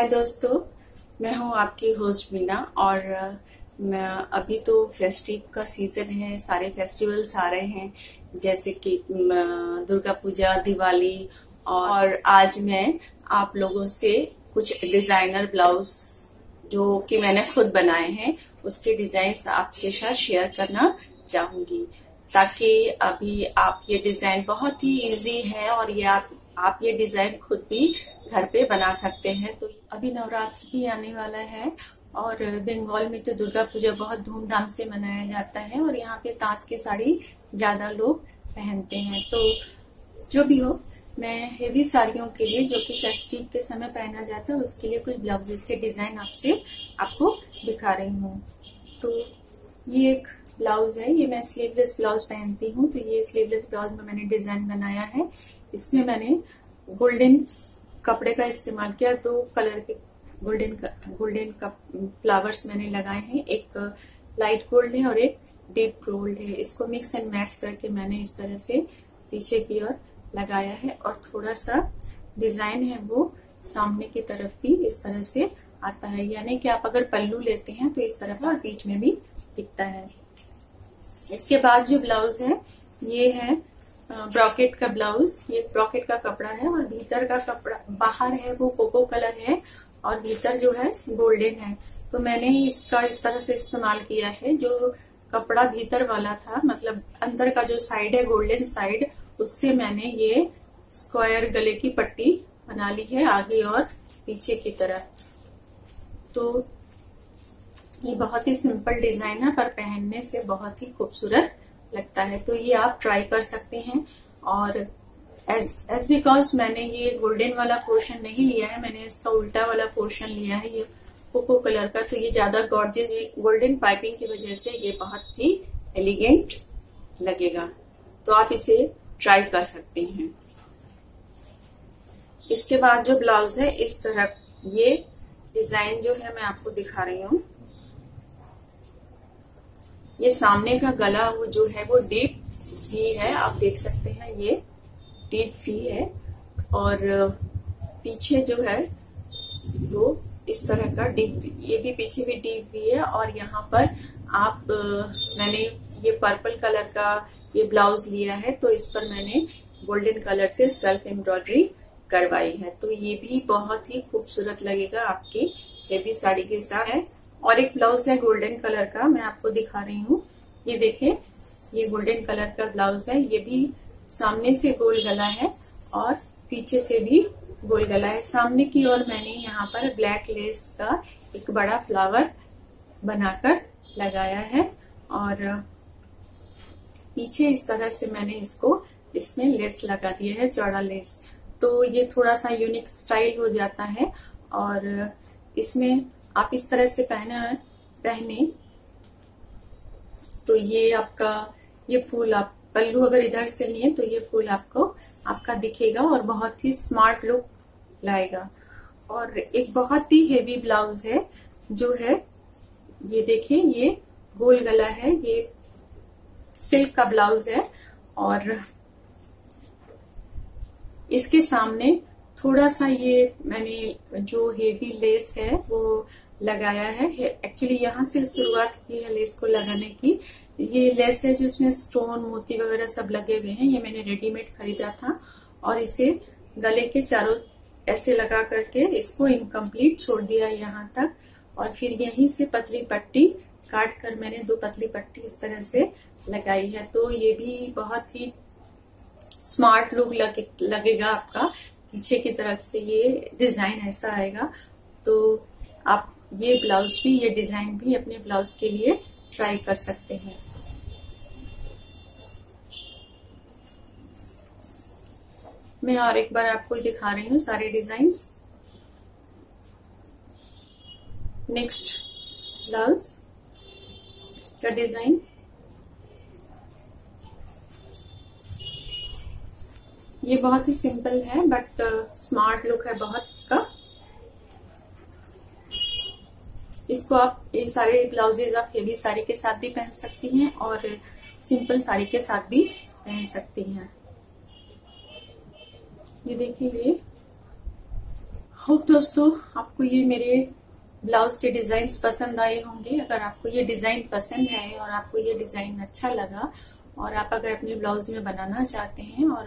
हाय दोस्तों, मैं हूं आपकी होस्ट मीना। और मैं अभी तो फेस्टिव का सीजन है, सारे फेस्टिवल्स आ रहे हैं जैसे कि दुर्गा पूजा, दिवाली। और आज मैं आप लोगों से कुछ डिजाइनर ब्लाउज जो कि मैंने खुद बनाए हैं उसके डिजाइन्स आपके साथ शेयर करना चाहूंगी, ताकि अभी आप ये डिजाइन बहुत ही इजी है और ये आप ये डिजाइन खुद भी घर पे बना सकते हैं। तो अभी नवरात्र भी आने वाला है और बंगाल में तो दुर्गा पूजा बहुत धूमधाम से मनाया जाता है और यहाँ पे तांत की साड़ी ज्यादा लोग पहनते हैं। तो जो भी हो, मैं हेवी साड़ियों के लिए जो कि फेस्टिव के समय पहना जाता है उसके लिए कुछ ब्लाउजेस के डिजाइन आपको दिखा रही हूँ। तो ये एक ब्लाउज है, ये मैं स्लीवलेस ब्लाउज पहनती हूँ। तो ये स्लीवलेस ब्लाउज में मैंने डिजाइन बनाया है। इसमें मैंने गोल्डन कपड़े का इस्तेमाल किया, दो कलर के गोल्डन फ्लावर्स मैंने लगाए हैं। एक लाइट गोल्ड है और एक डीप गोल्ड है। इसको मिक्स एंड मैच करके मैंने इस तरह से पीछे की ओर लगाया है और थोड़ा सा डिजाइन है वो सामने की तरफ भी इस तरह से आता है, यानी कि आप अगर पल्लू लेते हैं तो इस तरफ और बीच में भी दिखता है। इसके बाद जो ब्लाउज है ये है ब्रॉकेट का ब्लाउज। ये ब्रॉकेट का कपड़ा है और भीतर का कपड़ा बाहर है वो कोको कलर है और भीतर जो है गोल्डन है। तो मैंने इसका इस तरह से इस्तेमाल किया है। जो कपड़ा भीतर वाला था, मतलब अंदर का जो साइड है गोल्डन साइड, उससे मैंने ये स्क्वायर गले की पट्टी बना ली है आगे और पीछे की तरह। तो ये बहुत ही सिंपल डिजाइन है पर पहनने से बहुत ही खूबसूरत लगता है। तो ये आप ट्राई कर सकते हैं। और एज बिकॉज मैंने ये गोल्डन वाला पोर्शन नहीं लिया है, मैंने इसका उल्टा वाला पोर्शन लिया है ये कोको कलर का। तो ये ज्यादा गॉर्जियस गोल्डन पाइपिंग की वजह से ये बहुत ही एलिगेंट लगेगा। तो आप इसे ट्राई कर सकते हैं। इसके बाद जो ब्लाउज है, इस तरह ये डिजाइन जो है मैं आपको दिखा रही हूँ। ये सामने का गला वो जो है वो डीप वी है, आप देख सकते हैं ये डीप वी है। और पीछे जो है वो इस तरह का डीप, ये भी पीछे भी डीप वी है। और यहाँ पर आप मैंने ये पर्पल कलर का ये ब्लाउज लिया है, तो इस पर मैंने गोल्डन कलर से सेल्फ एम्ब्रॉयडरी करवाई है। तो ये भी बहुत ही खूबसूरत लगेगा आपकी हेवी साड़ी के साथ है। और एक ब्लाउज है गोल्डन कलर का, मैं आपको दिखा रही हूँ। ये देखें, ये गोल्डन कलर का ब्लाउज है। ये भी सामने से गोल गला है और पीछे से भी गोल गला है। सामने की ओर मैंने यहाँ पर ब्लैक लेस का एक बड़ा फ्लावर बनाकर लगाया है और पीछे इस तरह से मैंने इसको इसमें लेस लगा दिया है, चौड़ा लेस। तो ये थोड़ा सा यूनिक स्टाइल हो जाता है। और इसमें आप इस तरह से पहने तो ये आपका ये फूल, आप पल्लू अगर इधर से लिए तो ये फूल आपको आपका दिखेगा और बहुत ही स्मार्ट लुक लाएगा। और एक बहुत ही हेवी ब्लाउज है जो है, ये देखें, ये गोल गला है। ये सिल्क का ब्लाउज है और इसके सामने थोड़ा सा ये मैंने जो हेवी लेस है वो लगाया है। एक्चुअली यहाँ से शुरुआत की है लेस को लगाने की। ये लेस है जिसमें स्टोन, मोती वगैरह सब लगे हुए हैं। ये मैंने रेडीमेड खरीदा था और इसे गले के चारों ऐसे लगा करके इसको इनकम्प्लीट छोड़ दिया यहाँ तक। और फिर यहीं से पतली पट्टी काट कर मैंने दो पतली पट्टी इस तरह से लगाई है। तो ये भी बहुत ही स्मार्ट लुक लगेगा आपका। पीछे की तरफ से ये डिजाइन ऐसा आएगा। तो आप ये ब्लाउज भी, ये डिजाइन भी अपने ब्लाउज के लिए ट्राई कर सकते हैं। मैं और एक बार आपको दिखा रही हूँ सारे डिजाइन्स। नेक्स्ट ब्लाउज का डिजाइन ये बहुत ही सिंपल है बट स्मार्ट लुक है बहुत इसका। इसको आप ये सारे ब्लाउजेज आप हेवी साड़ी के साथ भी पहन सकती हैं और सिंपल साड़ी के साथ भी पहन सकती हैं। ये देखिए, ये होप दोस्तों आपको ये मेरे ब्लाउज के डिजाइन्स पसंद आए होंगे। अगर आपको ये डिजाइन पसंद है और आपको ये डिजाइन अच्छा लगा और आप अगर अपने ब्लाउज में बनाना चाहते हैं और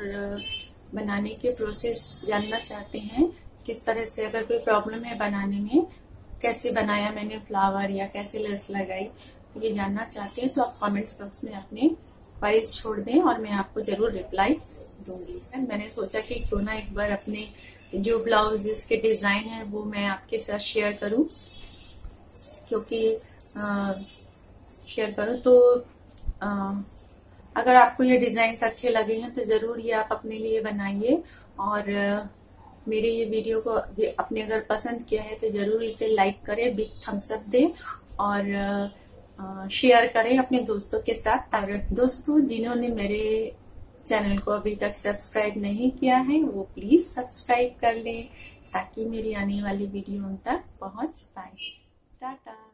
बनाने के प्रोसेस जानना चाहते हैं, किस तरह से अगर कोई प्रॉब्लम है बनाने में, कैसे बनाया मैंने फ्लावर या कैसे लेस लगाई, तो ये जानना चाहते हैं तो आप कमेंट्स बॉक्स में अपने क्वेरीज छोड़ दें और मैं आपको जरूर रिप्लाई दूंगी। मैंने सोचा कि क्यों ना एक बार अपने जो ब्लाउजेस के डिजाइन है वो मैं आपके साथ शेयर करूं, क्योंकि तो अगर आपको ये डिजाइन्स अच्छे लगे हैं तो जरूर ये आप अपने लिए बनाइए। और मेरे ये वीडियो को अपने अगर पसंद किया है तो जरूर इसे लाइक करें, बिग थम्स अप दें और शेयर करें अपने दोस्तों के साथ। और दोस्तों जिन्होंने मेरे चैनल को अभी तक सब्सक्राइब नहीं किया है वो प्लीज सब्सक्राइब कर लें ताकि मेरी आने वाली वीडियो उन तक पहुंच पाए। टाटा।